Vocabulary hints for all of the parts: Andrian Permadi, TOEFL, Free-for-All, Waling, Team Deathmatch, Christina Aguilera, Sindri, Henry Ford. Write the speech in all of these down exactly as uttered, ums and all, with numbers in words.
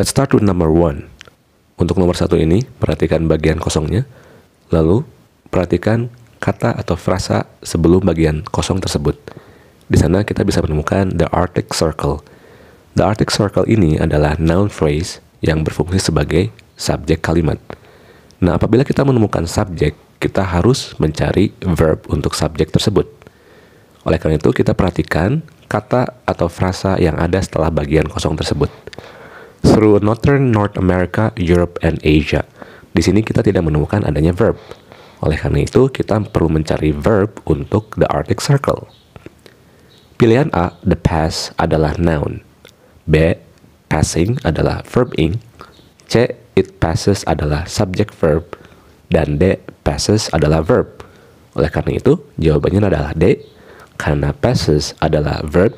Let's start with number one. Untuk nomor satu ini, perhatikan bagian kosongnya. Lalu, perhatikan kata atau frasa sebelum bagian kosong tersebut. Di sana kita bisa menemukan the Arctic Circle. The Arctic Circle ini adalah noun phrase yang berfungsi sebagai subjek kalimat. Nah, apabila kita menemukan subjek, kita harus mencari verb untuk subjek tersebut. Oleh karena itu, kita perhatikan kata atau frasa yang ada setelah bagian kosong tersebut. Through Northern North America, Europe, and Asia. Di sini kita tidak menemukan adanya verb. Oleh karena itu, kita perlu mencari verb untuk the Arctic Circle. Pilihan A, the past, adalah noun. B, passing, adalah verb ing. C, it passes, adalah subject verb. Dan D, passes, adalah verb. Oleh karena itu, jawabannya adalah D, karena passes adalah verb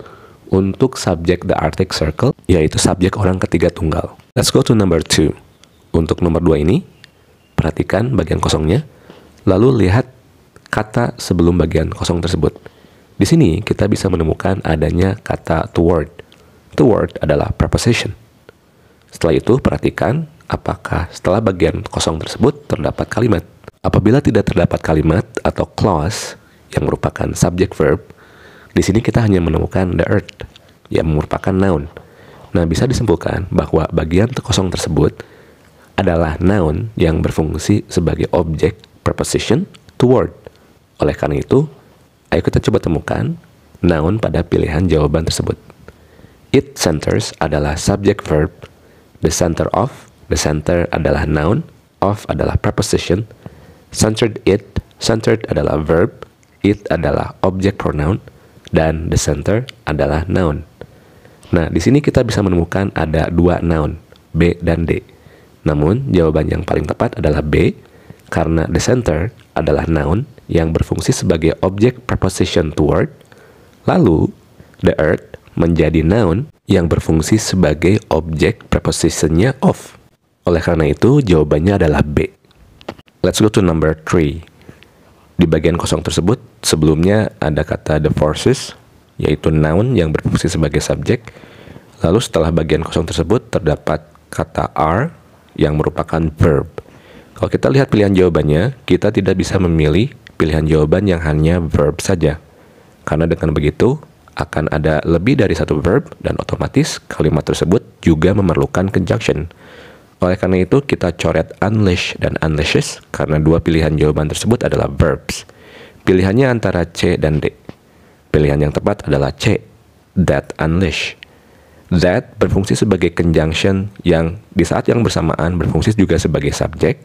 untuk subjek the Arctic Circle, yaitu subjek orang ketiga tunggal. Let's go to number two. Untuk nomor dua ini, perhatikan bagian kosongnya, lalu lihat kata sebelum bagian kosong tersebut. Di sini kita bisa menemukan adanya kata toward. Toward adalah preposition. Setelah itu perhatikan apakah setelah bagian kosong tersebut terdapat kalimat. Apabila tidak terdapat kalimat atau clause yang merupakan subject verb, di sini kita hanya menemukan the earth, yang merupakan noun. Nah, bisa disimpulkan bahwa bagian kosong tersebut adalah noun yang berfungsi sebagai objek preposition toward. Oleh karena itu, ayo kita coba temukan noun pada pilihan jawaban tersebut. It centers adalah subject verb, the center of, the center adalah noun, of adalah preposition, centered it, centered adalah verb, it adalah object pronoun, dan the center adalah noun. Nah, di sini kita bisa menemukan ada dua noun, B dan D. Namun, jawaban yang paling tepat adalah B, karena the center adalah noun yang berfungsi sebagai object preposition toward, lalu the earth menjadi noun yang berfungsi sebagai object prepositionnya of. Oleh karena itu, jawabannya adalah B. Let's go to number three. Di bagian kosong tersebut, sebelumnya ada kata the forces, yaitu noun yang berfungsi sebagai subjek. Lalu setelah bagian kosong tersebut, terdapat kata are yang merupakan verb. Kalau kita lihat pilihan jawabannya, kita tidak bisa memilih pilihan jawaban yang hanya verb saja. Karena dengan begitu, akan ada lebih dari satu verb, dan otomatis kalimat tersebut juga memerlukan conjunction. Oleh karena itu, kita coret unleash dan unleashes karena dua pilihan jawaban tersebut adalah verbs. Pilihannya antara C dan D. Pilihan yang tepat adalah C, that unleash. That berfungsi sebagai conjunction yang di saat yang bersamaan berfungsi juga sebagai subjek.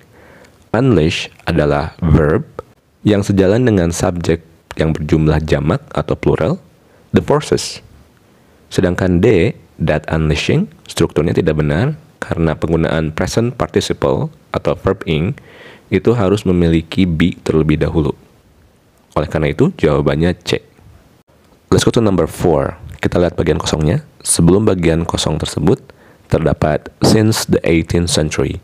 Unleash adalah verb yang sejalan dengan subjek yang berjumlah jamak atau plural, the forces. Sedangkan D, that unleashing, strukturnya tidak benar, karena penggunaan present participle atau verb ing itu harus memiliki be terlebih dahulu. Oleh karena itu, jawabannya C. Let's go to number four. Kita lihat bagian kosongnya. Sebelum bagian kosong tersebut, terdapat since the eighteenth century.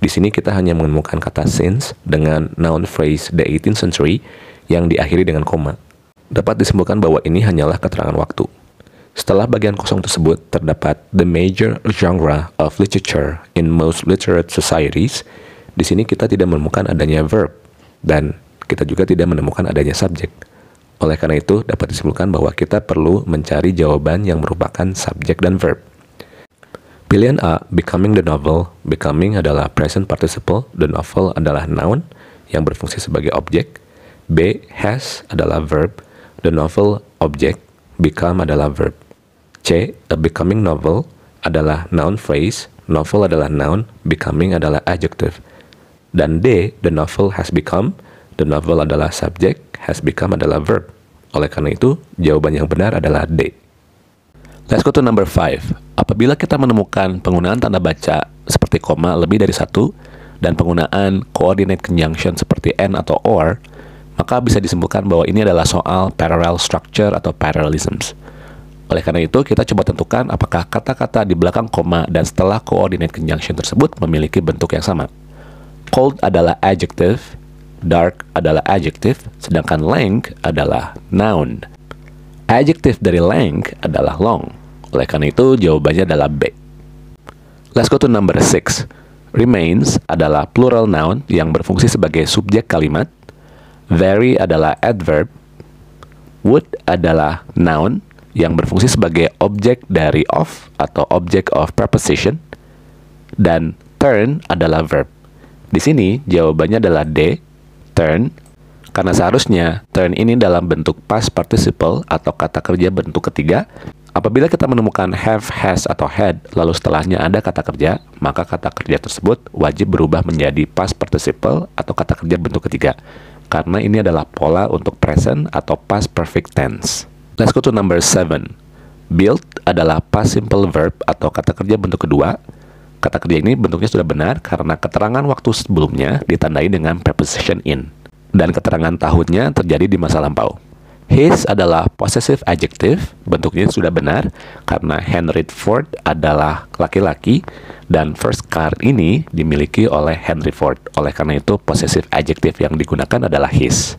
Di sini kita hanya menemukan kata since dengan noun phrase the eighteenth century yang diakhiri dengan koma. Dapat disimpulkan bahwa ini hanyalah keterangan waktu. Setelah bagian kosong tersebut, terdapat the major genre of literature in most literate societies. Di sini kita tidak menemukan adanya verb, dan kita juga tidak menemukan adanya subjek. Oleh karena itu, dapat disimpulkan bahwa kita perlu mencari jawaban yang merupakan subjek dan verb. Pilihan A, becoming the novel. Becoming adalah present participle, the novel adalah noun yang berfungsi sebagai objek. B, has adalah verb, the novel objek, become adalah verb. C, a becoming novel adalah noun phrase, novel adalah noun, becoming adalah adjective. Dan D, the novel has become, the novel adalah subject, has become adalah verb. Oleh karena itu, jawaban yang benar adalah D. Let's go to number five. Apabila kita menemukan penggunaan tanda baca seperti koma lebih dari satu, dan penggunaan coordinate conjunction seperti and atau or, maka bisa disimpulkan bahwa ini adalah soal parallel structure atau parallelisms. Oleh karena itu, kita coba tentukan apakah kata-kata di belakang koma dan setelah coordinate conjunction tersebut memiliki bentuk yang sama. Cold adalah adjective, dark adalah adjective, sedangkan length adalah noun. Adjective dari length adalah long. Oleh karena itu, jawabannya adalah B. Let's go to number six. Remains adalah plural noun yang berfungsi sebagai subjek kalimat. Very adalah adverb. Would adalah noun yang berfungsi sebagai objek dari of atau object of preposition. Dan turn adalah verb. Di sini jawabannya adalah D, turn, karena seharusnya turn ini dalam bentuk past participle atau kata kerja bentuk ketiga. Apabila kita menemukan have, has, atau had, lalu setelahnya ada kata kerja, maka kata kerja tersebut wajib berubah menjadi past participle atau kata kerja bentuk ketiga. Karena ini adalah pola untuk present atau past perfect tense. Let's go to number seven. Build adalah past simple verb atau kata kerja bentuk kedua. Kata kerja ini bentuknya sudah benar karena keterangan waktu sebelumnya ditandai dengan preposition in. Dan keterangan tahunnya terjadi di masa lampau. His adalah possessive adjective, bentuknya sudah benar karena Henry Ford adalah laki-laki dan first car ini dimiliki oleh Henry Ford. Oleh karena itu, possessive adjective yang digunakan adalah his.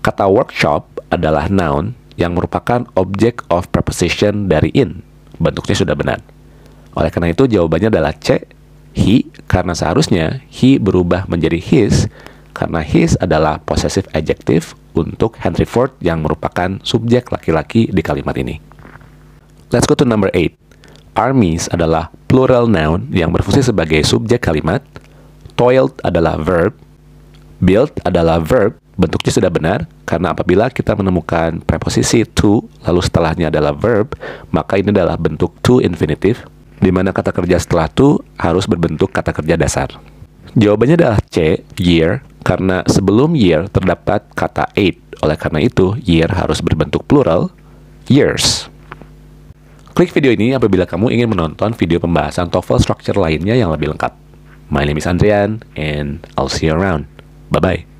Kata workshop adalah noun yang merupakan object of preposition dari in, bentuknya sudah benar. Oleh karena itu, jawabannya adalah C, he, karena seharusnya he berubah menjadi his karena his adalah possessive adjective untuk Henry Ford yang merupakan subjek laki-laki di kalimat ini. Let's go to number eight. Armies adalah plural noun yang berfungsi sebagai subjek kalimat. Toiled adalah verb. Built adalah verb. Bentuknya sudah benar, karena apabila kita menemukan preposisi to, lalu setelahnya adalah verb, maka ini adalah bentuk to infinitive, di mana kata kerja setelah to harus berbentuk kata kerja dasar. Jawabannya adalah C, year, karena sebelum year terdapat kata eight. Oleh karena itu, year harus berbentuk plural, years. Klik video ini apabila kamu ingin menonton video pembahasan TOEFL structure lainnya yang lebih lengkap. My name is Andrian, and I'll see you around. Bye-bye.